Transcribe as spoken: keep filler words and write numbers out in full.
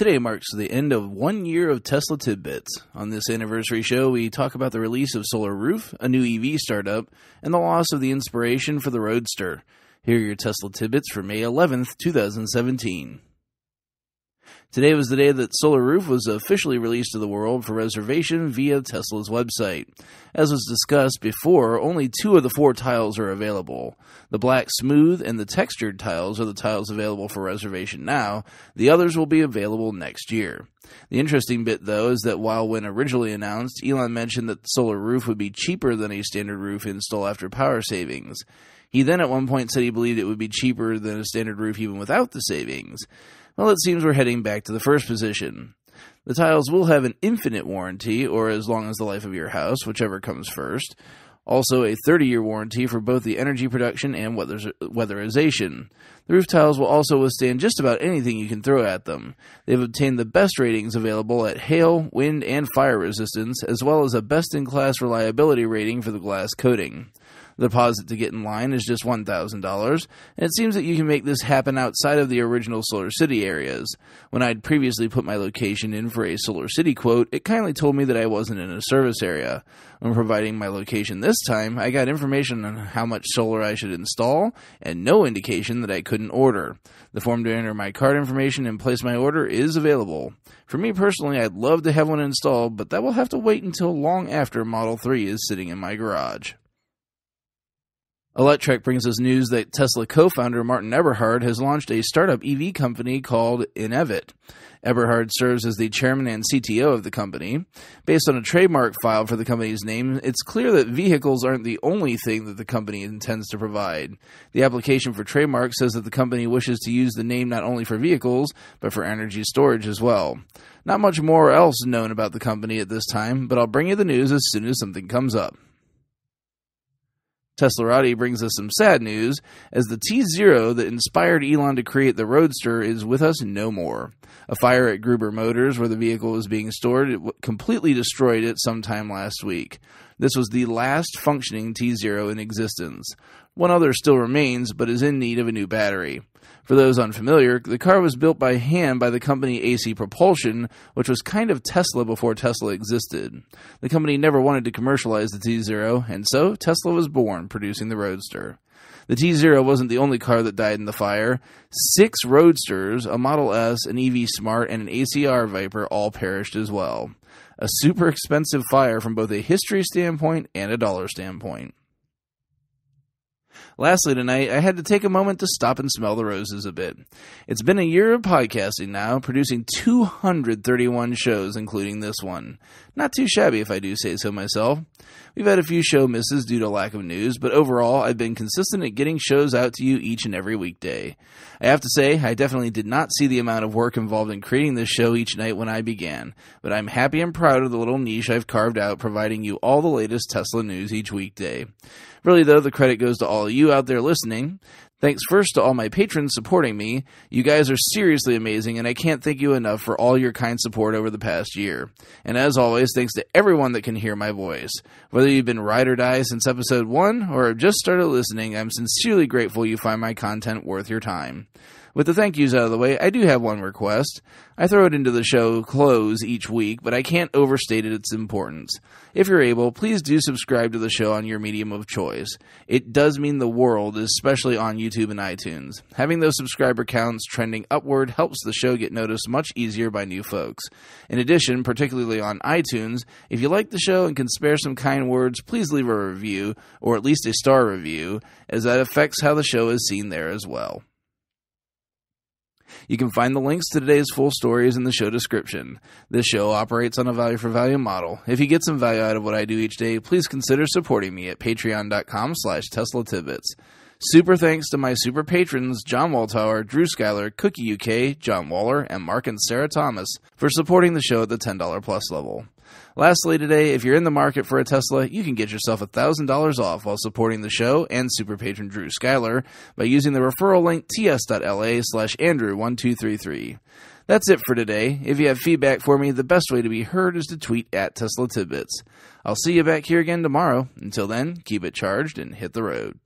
Today marks the end of one year of Tesla Tidbits. On this anniversary show, we talk about the release of Solar Roof, a new E V startup, and the loss of the inspiration for the Roadster. Here are your Tesla Tidbits for May eleventh, two thousand seventeen. Today was the day that Solar Roof was officially released to the world for reservation via Tesla's website. As was discussed before, only two of the four tiles are available. The black smooth and the textured tiles are the tiles available for reservation now. The others will be available next year. The interesting bit, though, is that while when originally announced, Elon mentioned that Solar Roof would be cheaper than a standard roof install after power savings. He then at one point said he believed it would be cheaper than a standard roof even without the savings. Well, it seems we're heading back to the first position. The tiles will have an infinite warranty, or as long as the life of your house, whichever comes first. Also, a thirty-year warranty for both the energy production and weatherization. The roof tiles will also withstand just about anything you can throw at them. They've obtained the best ratings available at hail, wind, and fire resistance, as well as a best-in-class reliability rating for the glass coating. The deposit to get in line is just one thousand dollars, and it seems that you can make this happen outside of the original SolarCity areas. When I'd previously put my location in for a SolarCity quote, it kindly told me that I wasn't in a service area. When providing my location this time, I got information on how much solar I should install, and no indication that I couldn't order. The form to enter my card information and place my order is available. For me personally, I'd love to have one installed, but that will have to wait until long after Model three is sitting in my garage. Electrek brings us news that Tesla co-founder Martin Eberhard has launched a startup E V company called Inevit. Eberhard serves as the chairman and C T O of the company. Based on a trademark filed for the company's name, it's clear that vehicles aren't the only thing that the company intends to provide. The application for trademark says that the company wishes to use the name not only for vehicles, but for energy storage as well. Not much more else known about the company at this time, but I'll bring you the news as soon as something comes up. Teslarati brings us some sad news, as the T zero that inspired Elon to create the Roadster is with us no more. A fire at Gruber Motors, where the vehicle was being stored, it completely destroyed it sometime last week. This was the last functioning T zero in existence. One other still remains, but is in need of a new battery. For those unfamiliar, the car was built by hand by the company A C Propulsion, which was kind of Tesla before Tesla existed. The company never wanted to commercialize the T zero, and so Tesla was born, producing the Roadster. The T zero wasn't the only car that died in the fire. Six Roadsters, a Model S, an E V Smart, and an A C R Viper all perished as well. A super expensive fire from both a history standpoint and a dollar standpoint. Lastly tonight, I had to take a moment to stop and smell the roses a bit. It's been a year of podcasting now, producing two hundred thirty-one shows, including this one. Not too shabby if I do say so myself. We've had a few show misses due to lack of news, but overall, I've been consistent at getting shows out to you each and every weekday. I have to say, I definitely did not see the amount of work involved in creating this show each night when I began, but I'm happy and proud of the little niche I've carved out, providing you all the latest Tesla news each weekday. Really, though, the credit goes to all of you out there listening. Thanks first to all my patrons supporting me. You guys are seriously amazing, and I can't thank you enough for all your kind support over the past year. And as always, thanks to everyone that can hear my voice. Whether you've been ride or die since episode one or have just started listening, I'm sincerely grateful you find my content worth your time. With the thank yous out of the way, I do have one request. I throw it into the show close each week, but I can't overstate its importance. If you're able, please do subscribe to the show on your medium of choice. It does mean the world, especially on YouTube and iTunes. Having those subscriber counts trending upward helps the show get noticed much easier by new folks. In addition, particularly on iTunes, if you like the show and can spare some kind words, please leave a review, or at least a star review, as that affects how the show is seen there as well. You can find the links to today's full stories in the show description. This show operates on a value-for-value model. If you get some value out of what I do each day, please consider supporting me at patreon.com slash Tesla Tidbits. Super thanks to my super patrons, John Waltower, Drew Schuyler, Cookie U K, John Waller, and Mark and Sarah Thomas for supporting the show at the ten dollar plus level. Lastly today, if you're in the market for a Tesla, you can get yourself one thousand dollars off while supporting the show and super patron Drew Schuyler by using the referral link ts.la slash Andrew one two three three. That's it for today. If you have feedback for me, the best way to be heard is to tweet at Tesla Tidbits. I'll see you back here again tomorrow. Until then, keep it charged and hit the road.